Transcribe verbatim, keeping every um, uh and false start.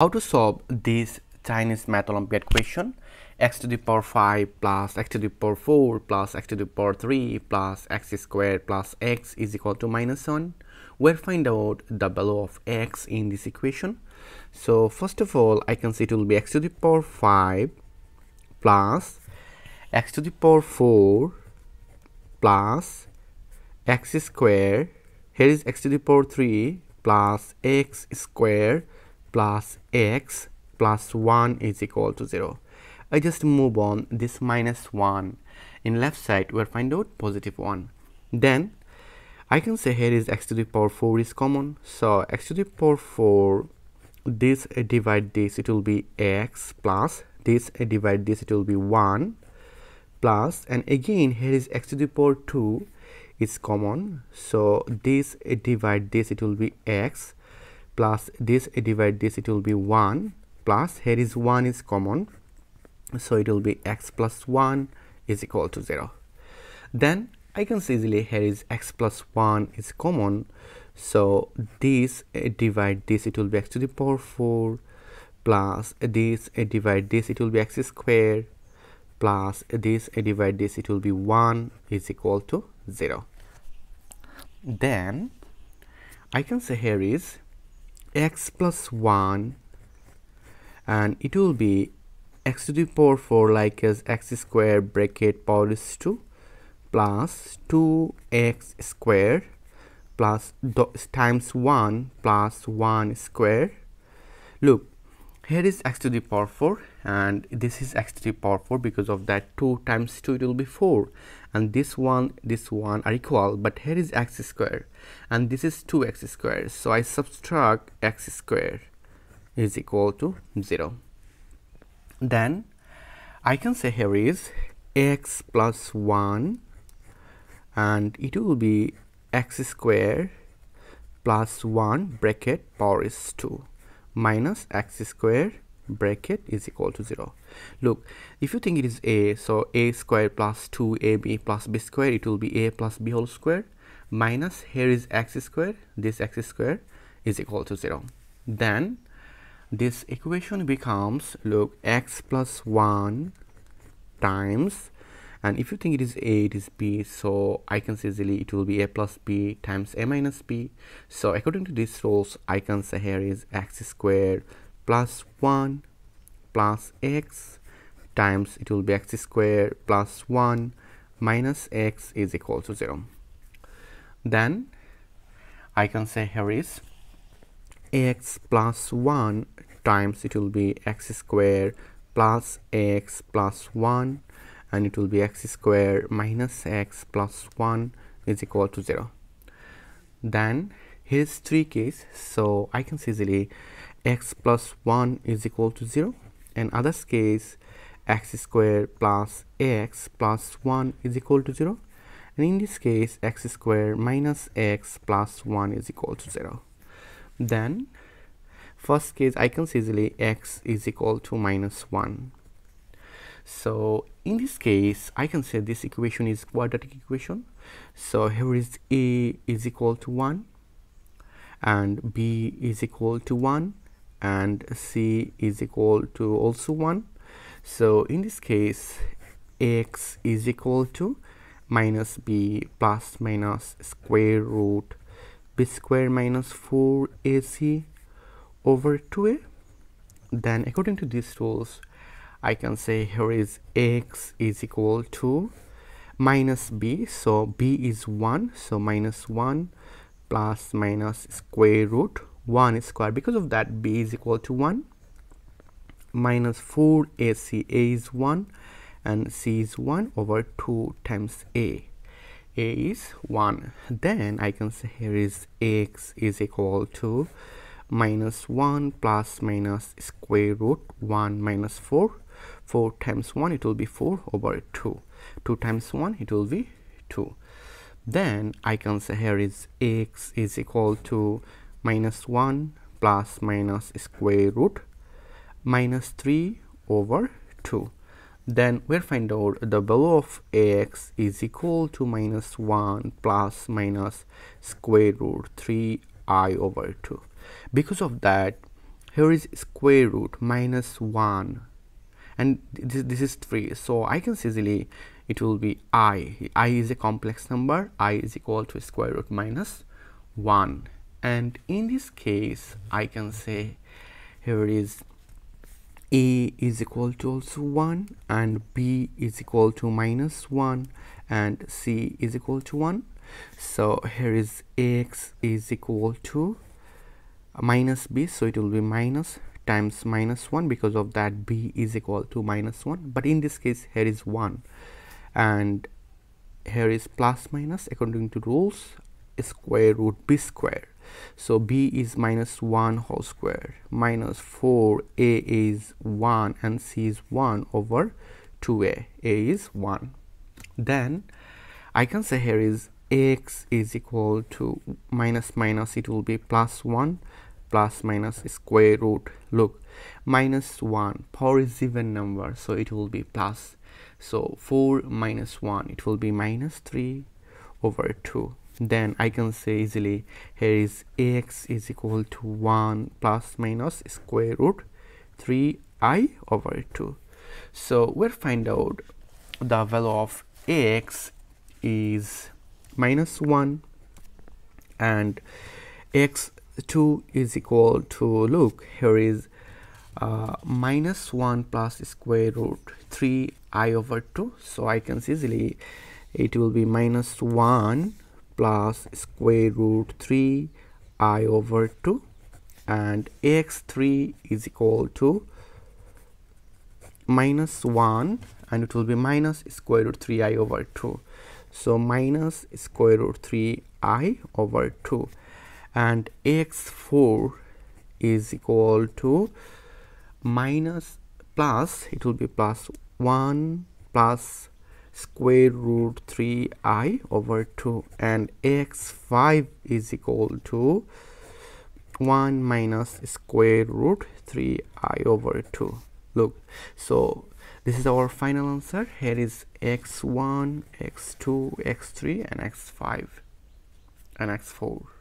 How to solve this Chinese Math Olympiad question? X to the power five plus x to the power four plus x to the power three plus x squared plus x is equal to minus one. We'll find out the value of x in this equation. So first of all, I can see it will be x to the power five plus x to the power four plus x squared. Here is x to the power three plus x squared plus x plus one is equal to zero. I just move on this minus one in left side. We'll find out positive one. Then I can say here is x to the power four is common, so x to the power four, this uh, divide this, it will be x, plus this uh, divide this, it will be one, plus, and again here is x to the power two is common, so this uh, divide this, it will be x, plus this uh, divide this, it will be one, plus here is one is common, so it will be x plus one is equal to zero. Then I can see easily here is x plus one is common, so this uh, divide this, it will be x to the power four plus this uh, divide this, it will be x squared plus this uh, divide this, it will be one is equal to zero. Then I can say here is x plus one and it will be x to the power four like as x squared bracket power is two plus two x squared plus times one plus one square. Look, here is x to the power four and this is x to the power four, because of that two times two it will be four, and this one this one are equal, but here is x squared and this is two x squared, so I subtract x squared is equal to zero. Then I can say here is x plus one and it will be x squared plus one bracket power is two minus x squared bracket is equal to zero. Look, if you think it is a, so a squared plus two a b plus b squared, it will be a plus b whole square, minus here is x squared, this x squared is equal to zero. Then this equation becomes, look, x plus one times, and if you think it is a, it is b, so I can say easily it will be a plus b times a minus b. So according to these rules, I can say here is x squared plus one plus x times, it will be x squared plus one minus x is equal to zero. Then I can say here is x plus one times, it will be x squared plus x plus one, and it will be x squared minus x plus one is equal to zero. Then here's three case, so I can see easily x plus one is equal to zero, and other case x squared plus x plus one is equal to zero, and in this case x squared minus x plus one is equal to zero. Then first case I can see easily x is equal to minus one. So in this case I can say this equation is quadratic equation, so here is a is equal to one and b is equal to one and c is equal to also one. So in this case x is equal to minus b plus minus square root b square minus four a c over two a. Then according to these rules, I can say here is x is equal to minus b, so b is one, so minus one plus minus square root one square, because of that b is equal to one, minus four a c, a is one and c is one over two times a. A is one. Then I can say here is x is equal to minus one plus minus square root one minus four, four times one it will be four over two, two times one it will be two. Then I can say here is x is equal to minus one plus minus square root minus three over two. Then we'll find out the value of x is equal to minus one plus minus square root three i over two. Because of that, here is square root minus one, and this, this is three, so I can see easily it will be i. I is a complex number, I is equal to square root minus one, and in this case I can say here is a is equal to also one, and b is equal to minus one, and c is equal to one. So here is ax is equal to minus b, so it will be minus times minus one, because of that b is equal to minus one, but in this case here is one, and here is plus minus according to rules square root b square, so b is minus one whole square minus four, a is one and c is one over two a, a is one. Then I can say here is ax is equal to minus minus, it will be plus one plus minus square root, look minus one, power is even number, so it will be plus, so four minus one, it will be minus three over two. Then I can say easily here is ax is equal to one plus minus square root three i over two. So we'll find out the value of ax is minus one, and x two is equal to, look here is uh, minus one plus square root three i over two, so I can see easily it will be minus one plus square root three i over two, and x three is equal to minus one, and it will be minus square root three i over two, so minus square root three i over two, and x four is equal to minus plus, it will be plus one plus square root three i over two, and x five is equal to one minus square root three i over two. Look, so this is our final answer. Here is x one, x two, x three, and x five, and x four.